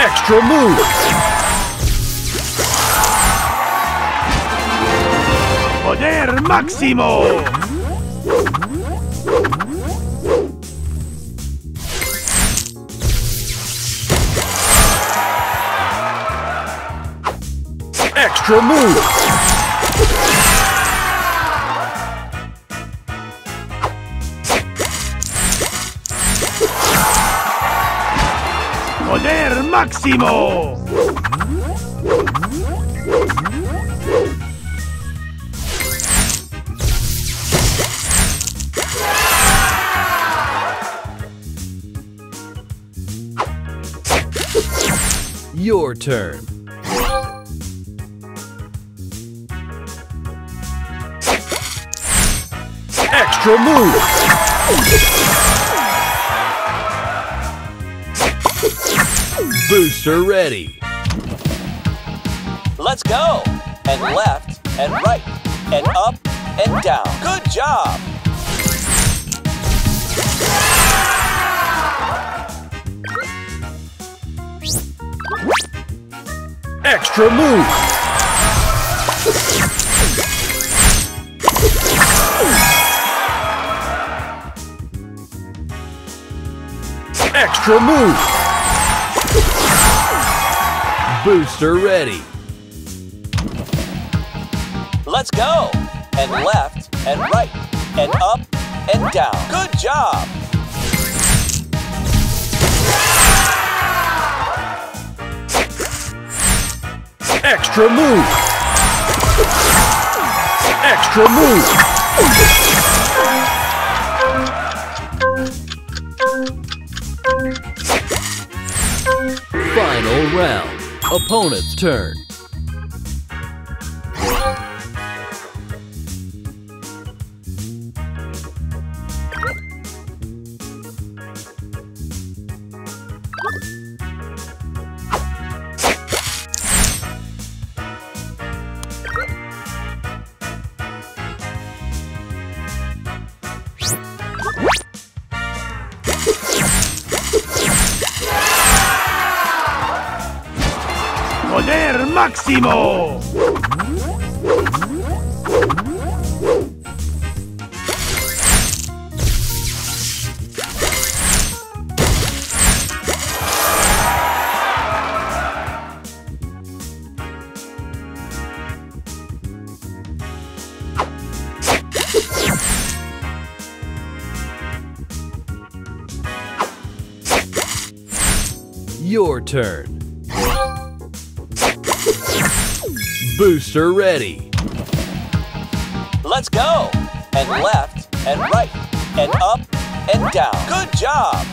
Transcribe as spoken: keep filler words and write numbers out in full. extra move. Poder Máximo. Extra move. Poder Máximo. Your turn. Extra move. Booster ready. Let's go. And left and right and up and down. Good job. Extra move. Extra move. Booster ready. Let's go. And left and right and up and down. Good job. Extra move. Extra move. Final round. Opponent's turn. Poder Máximo! Your turn. Booster ready. Let's go. And left and right and up and down. Good job.